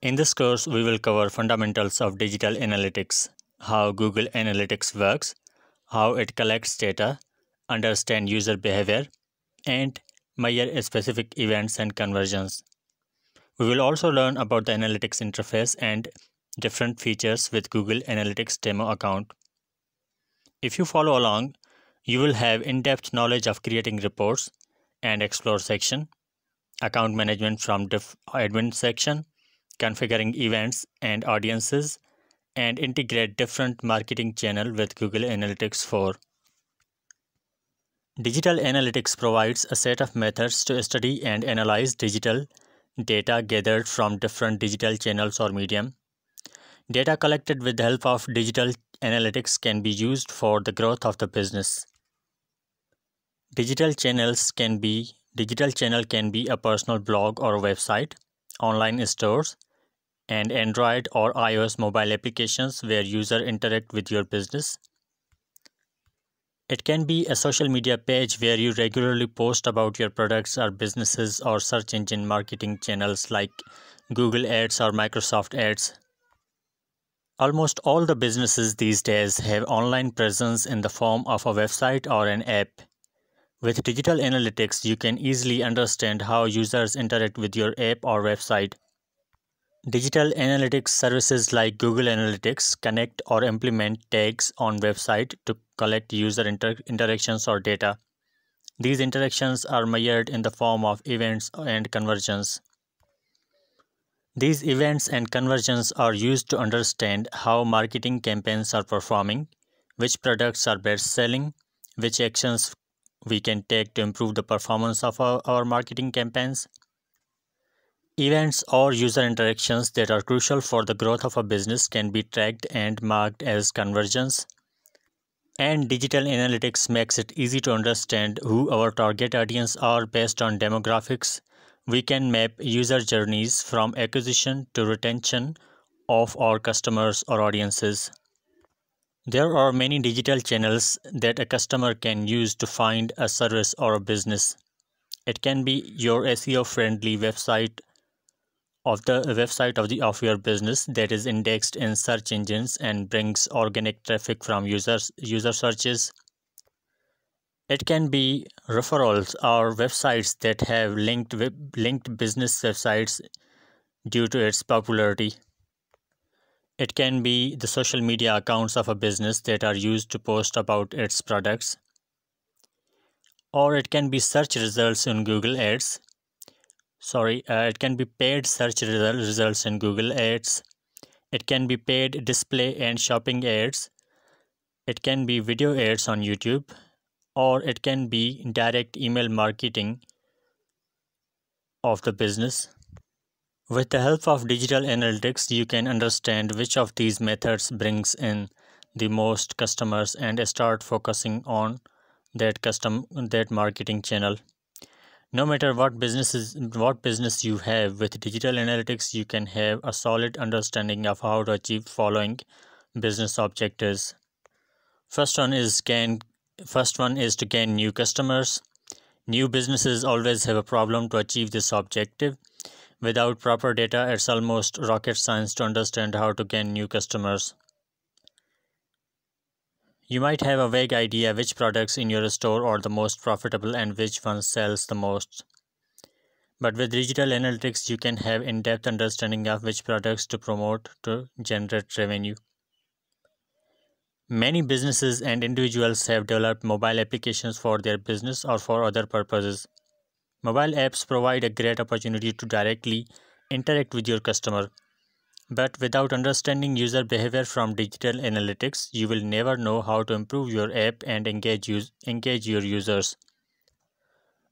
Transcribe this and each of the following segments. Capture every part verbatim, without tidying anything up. In this course, we will cover fundamentals of digital analytics, how Google Analytics works, how it collects data, understand user behavior, and measure specific events and conversions. We will also learn about the analytics interface and different features with Google Analytics demo account. If you follow along, you will have in-depth knowledge of creating reports and explore section, account management from admin section, configuring events and audiences, and integrate different marketing channel with Google Analytics four. Digital analytics provides a set of methods to study and analyze digital data gathered from different digital channels or medium. Data collected with the help of digital analytics can be used for the growth of the business. Digital channels can be digital channel can be a personal blog or website, online stores, and Android or iOS mobile applications where users interact with your business. It can be a social media page where you regularly post about your products or businesses, or search engine marketing channels like Google Ads or Microsoft Ads. Almost all the businesses these days have online presence in the form of a website or an app. With digital analytics, you can easily understand how users interact with your app or website. Digital analytics services like Google Analytics connect or implement tags on website to collect user inter interactions or data. These interactions are measured in the form of events and conversions. These events and conversions are used to understand how marketing campaigns are performing, which products are best selling, which actions we can take to improve the performance of our, our marketing campaigns. Events or user interactions that are crucial for the growth of a business can be tracked and marked as conversions. And digital analytics makes it easy to understand who our target audience are based on demographics. We can map user journeys from acquisition to retention of our customers or audiences. There are many digital channels that a customer can use to find a service or a business. It can be your S E O-friendly website of the website of the of your business that is indexed in search engines and brings organic traffic from users user searches. It can be referrals or websites that have linked web, linked business websites due to its popularity. It can be the social media accounts of a business that are used to post about its products. Or it can be search results in Google Ads. Sorry, uh, it can be paid search result results in Google Ads. It can be paid display and shopping ads. It can be video ads on YouTube. Or it can be direct email marketing of the business. With the help of digital analytics, you can understand which of these methods brings in the most customers and start focusing on that custom that marketing channel. No matter what businesses what business you have, with digital analytics you can have a solid understanding of how to achieve following business objectives. First one is gain first one is to gain new customers. New businesses always have a problem to achieve this objective. Without proper data, it's almost rocket science to understand how to gain new customers. You might have a vague idea which products in your store are the most profitable and which one sells the most. But with digital analytics, you can have in-depth understanding of which products to promote to generate revenue. Many businesses and individuals have developed mobile applications for their business or for other purposes. Mobile apps provide a great opportunity to directly interact with your customer. But without understanding user behavior from digital analytics, you will never know how to improve your app and engage, use, engage your users.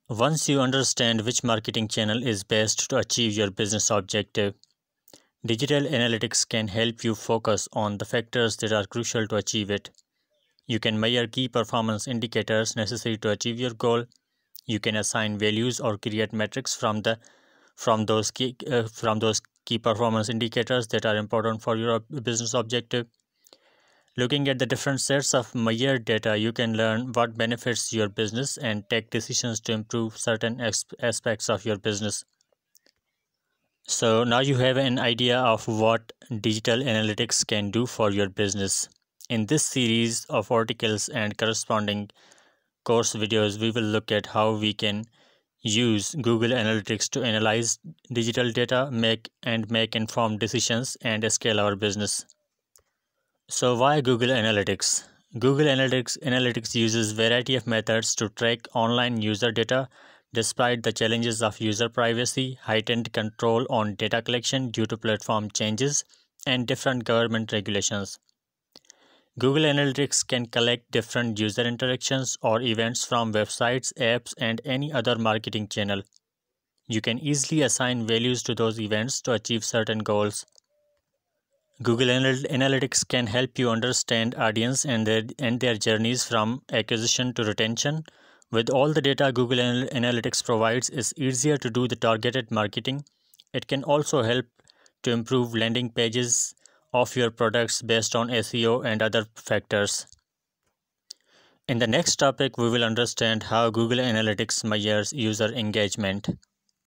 Once you understand which marketing channel is best to achieve your business objective, digital analytics can help you focus on the factors that are crucial to achieve it. You can measure key performance indicators necessary to achieve your goal. You can assign values or create metrics from the from those key uh, from those key performance indicators that are important for your business objective. Looking at the different sets of measured data, you can learn what benefits your business and take decisions to improve certain aspects of your business. So now you have an idea of what digital analytics can do for your business. In this series of articles and corresponding course videos, we will look at how we can use Google Analytics to analyze digital data, make and make informed decisions, and scale our business. So why Google Analytics? Google Analytics Analytics uses variety of methods to track online user data. Despite the challenges of user privacy, heightened control on data collection due to platform changes, and different government regulations, Google Analytics can collect different user interactions or events from websites, apps, and any other marketing channel. You can easily assign values to those events to achieve certain goals. Google Analytics can help you understand audience and their, and their journeys from acquisition to retention. With all the data Google Analytics provides, it's easier to do the targeted marketing. It can also help to improve landing pages of your products based on S E O and other factors. In the next topic, we will understand how Google Analytics measures user engagement.